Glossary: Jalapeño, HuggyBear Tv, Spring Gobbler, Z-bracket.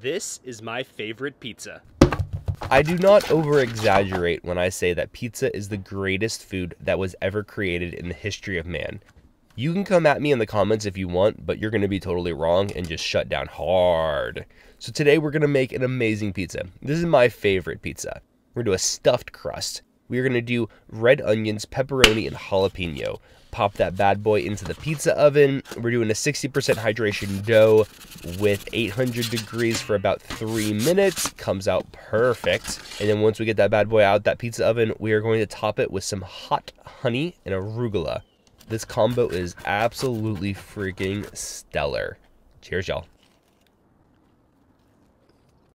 This is my favorite pizza. I do not over-exaggerate when I say that pizza is the greatest food that was ever created in the history of man. You can come at me in the comments if you want, but you're going to be totally wrong and just shut down hard. So today we're going to make an amazing pizza. This is my favorite pizza. We're going to do a stuffed crust. We're going to do red onions, pepperoni, and jalapeno. Pop that bad boy into the pizza oven. We're doing a 60% hydration dough with 800 degrees for about 3 minutes. Comes out perfect. And then once we get that bad boy out that pizza oven, we are going to top it with some hot honey and arugula. This combo is absolutely freaking stellar. Cheers, y'all.